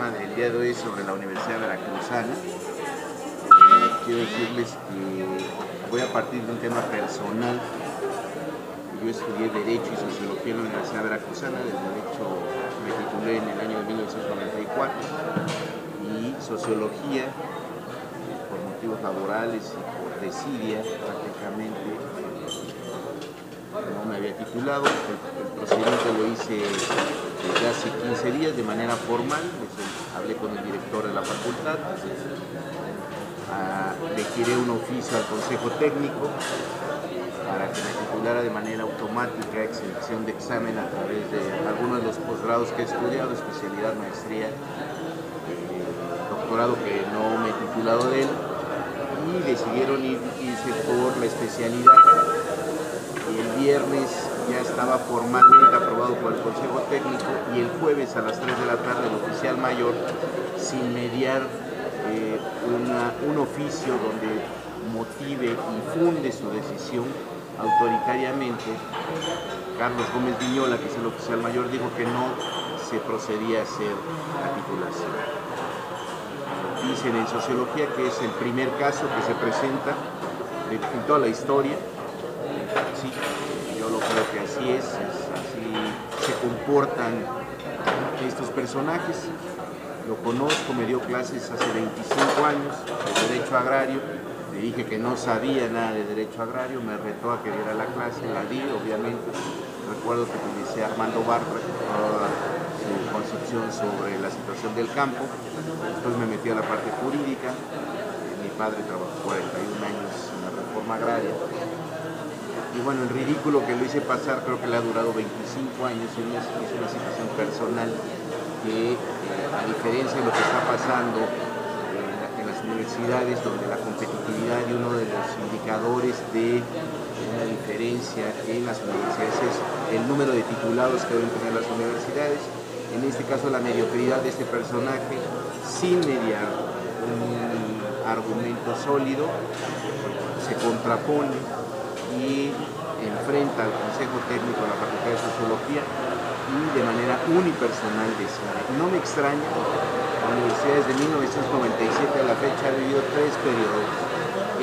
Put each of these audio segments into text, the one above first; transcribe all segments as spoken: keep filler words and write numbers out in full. tema del día de hoy sobre la Universidad Veracruzana. Eh, quiero decirles que voy a partir de un tema personal. Yo estudié Derecho y Sociología en la Universidad Veracruzana. Del Derecho me titulé en el año de mil novecientos noventa y cuatro y Sociología, por motivos laborales y por desidia prácticamente, no me había titulado. El, el procedimiento lo hice desde hace quince días de manera formal. Pues, hablé con el director de la facultad, a, le giré un oficio al Consejo Técnico para que me titulara de manera automática, exención de examen a través de algunos de los posgrados que he estudiado, especialidad, maestría, eh, doctorado, que no me he titulado de él, y decidieron ir, irse por la especialidad. El viernes ya estaba formalmente aprobado por el Consejo Técnico y el jueves a las tres de la tarde el oficial mayor, sin mediar eh, una, un oficio donde motive y funde su decisión autoritariamente, Carlos Gómez Viñola, que es el oficial mayor, dijo que no se procedía a hacer la titulación. Dicen en Sociología que es el primer caso que se presenta en toda la historia. Sí, yo lo creo que así es, es, así se comportan estos personajes. Lo conozco, me dio clases hace veinticinco años de Derecho Agrario, le dije que no sabía nada de Derecho Agrario, me retó a que diera la clase, la di, obviamente. Recuerdo que utilicé a Armando Bartra, su concepción sobre la situación del campo, después me metí a la parte jurídica. Mi padre trabajó cuarenta y un años en la reforma agraria. Y bueno, el ridículo que lo hice pasar creo que le ha durado veinticinco años. Es una, es una situación personal que, eh, a diferencia de lo que está pasando eh, en las universidades, donde la competitividad y uno de los indicadores de una diferencia en las universidades es el número de titulados que deben tener las universidades, en este caso la mediocridad de este personaje, sin mediar un argumento sólido, se contrapone y enfrenta al Consejo Técnico de la Facultad de Sociología y de manera unipersonal decide. No me extraña, la universidad desde mil novecientos noventa y siete a la fecha ha vivido tres periodos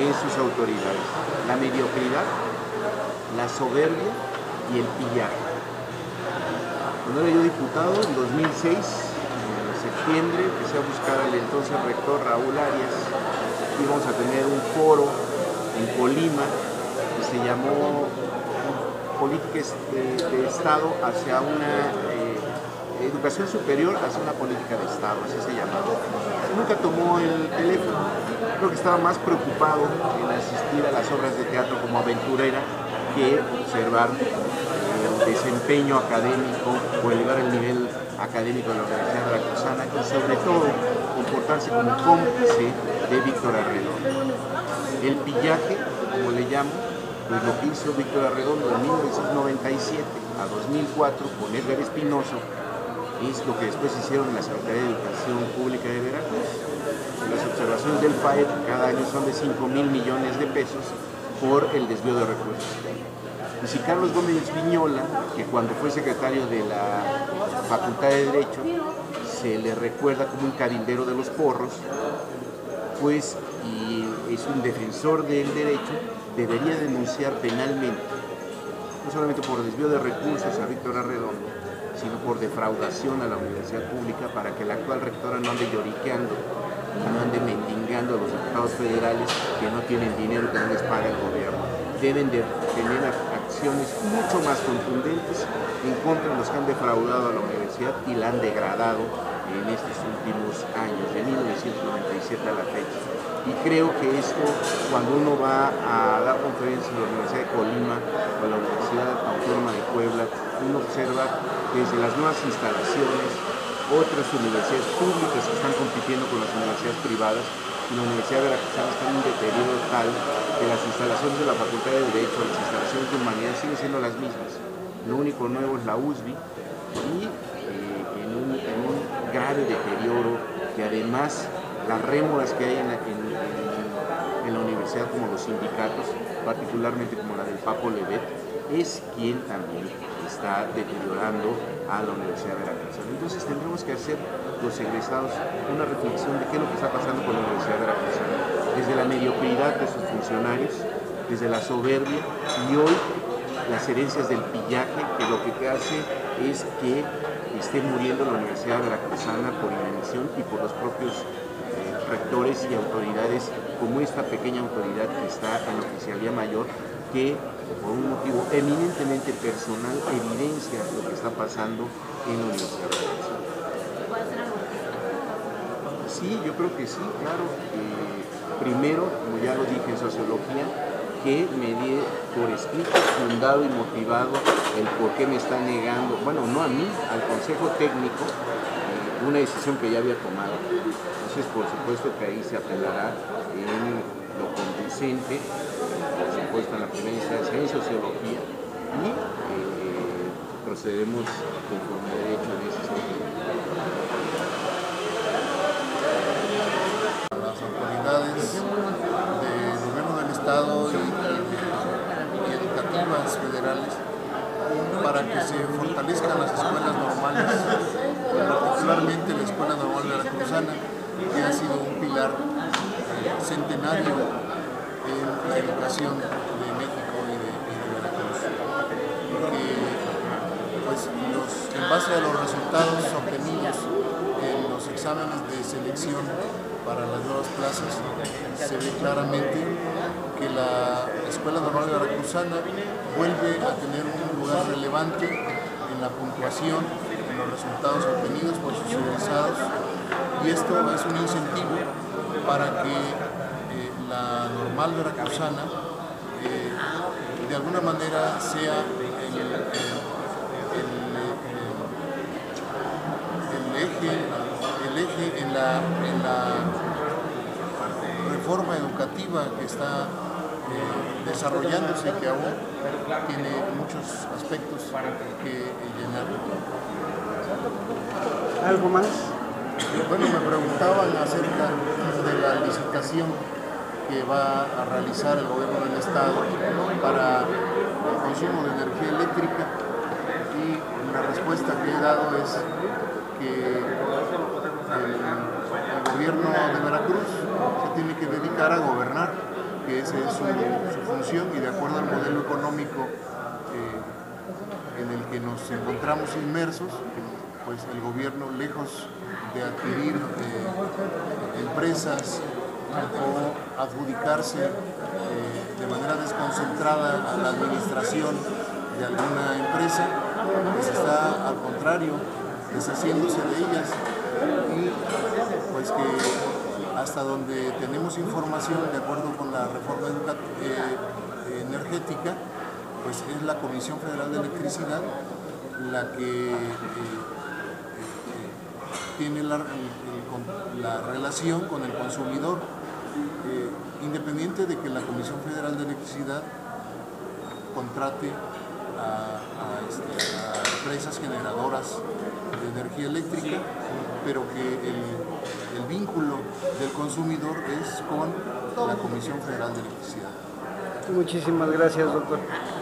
en sus autoridades: la mediocridad, la soberbia y el pillaje. Cuando era yo diputado, en dos mil seis, en septiembre, empecé a buscar al entonces rector Raúl Arias. Íbamos a tener un foro en Colima, se llamó políticas de, de Estado hacia una eh, educación superior hacia una política de Estado, así se llamaba. Nunca tomó el teléfono, creo que estaba más preocupado en asistir a las obras de teatro como aventurera que observar eh, el desempeño académico o elevar el nivel académico de la Universidad Veracruzana y sobre todo comportarse como cómplice de Víctor Arredondo. El pillaje, como le llamo, pues lo que hizo Víctor Arredondo de mil novecientos noventa y siete a dos mil cuatro con Edgar Espinoso es lo que después hicieron en la Secretaría de Educación Pública de Veracruz. Las observaciones del F A E P cada año son de cinco mil millones de pesos por el desvío de recursos. Y si Carlos Gómez Viñola, que cuando fue secretario de la Facultad de Derecho se le recuerda como un cabildero de los porros, pues y es un defensor del derecho, debería denunciar penalmente, no solamente por desvío de recursos a Víctor Arredondo, sino por defraudación a la universidad pública, para que la actual rectora no ande lloriqueando y no ande mendigando a los diputados federales que no tienen dinero, que no les paga el gobierno. Deben de tener acciones mucho más contundentes en contra de los que han defraudado a la universidad y la han degradado en estos últimos años, de mil novecientos noventa y siete a la fecha. Y creo que esto, cuando uno va a dar conferencias en la Universidad de Colima o en la Universidad Autónoma de Puebla, uno observa desde las nuevas instalaciones, otras universidades públicas que están compitiendo con las universidades privadas, y la Universidad de Veracruzana está en un deterioro tal que las instalaciones de la Facultad de Derecho, las instalaciones de Humanidades siguen siendo las mismas. Lo único nuevo es la U S B I y eh, en, un, en un grave deterioro que además las rémoras que hay en la, en, en, en la universidad, como los sindicatos, particularmente como la del Papo Levet, es quien también está deteriorando a la Universidad de Veracruz. Entonces tendremos que hacer los egresados una reflexión de qué es lo que está pasando con la Universidad Veracruzana, desde la mediocridad de sus funcionarios, desde la soberbia y hoy las herencias del pillaje, que lo que hace es que esté muriendo la Universidad Veracruzana por inanición y por los propios eh, rectores y autoridades, como esta pequeña autoridad que está en la oficialía mayor, que por un motivo eminentemente personal evidencia lo que está pasando en la Universidad Veracruzana. Sí, yo creo que sí, claro. Eh, primero, como ya lo dije en sociología, que me di por escrito, fundado y motivado el por qué me está negando, bueno, no a mí, al Consejo Técnico, eh, una decisión que ya había tomado. Entonces, por supuesto que ahí se apelará en lo conducente, por supuesto en la primera instancia en sociología, y eh, procedemos conforme a derecho de ese sentido. Las autoridades del gobierno del Estado y federales para que se fortalezcan las escuelas normales, particularmente la Escuela Normal de Veracruzana, que ha sido un pilar eh, centenario en la educación de México y de, y de Veracruz. Porque, pues, los, en base a los resultados obtenidos en los exámenes de selección para las nuevas plazas, se ve claramente que la Escuela Normal de Veracruzana vuelve a tener un lugar relevante en la puntuación, en los resultados obtenidos por sus egresados, y esto es un incentivo para que eh, la Normal Veracruzana eh, de alguna manera sea el, el, el, el, eje, el eje en la, en la reforma educativa que está Eh, desarrollándose, que aún tiene muchos aspectos que llenar. ¿Algo más? Bueno, me preguntaban acerca de la licitación que va a realizar el gobierno del Estado para el consumo de energía eléctrica, y la respuesta que he dado es que el, el gobierno de Veracruz se tiene que dedicar a gobernar, que esa es su, su función, y de acuerdo al modelo económico eh, en el que nos encontramos inmersos, pues el gobierno, lejos de adquirir eh, empresas o adjudicarse eh, de manera desconcentrada a la administración de alguna empresa, pues está al contrario deshaciéndose de ellas, y pues que hasta donde tenemos información, de acuerdo con la reforma eh, energética, pues es la Comisión Federal de Electricidad la que eh, eh, tiene la, el, la relación con el consumidor, eh, independiente de que la Comisión Federal de Electricidad contrate a, a, este, a empresas generadoras de energía eléctrica, pero que el El vínculo del consumidor es con la Comisión Federal de Electricidad. Muchísimas gracias, doctor.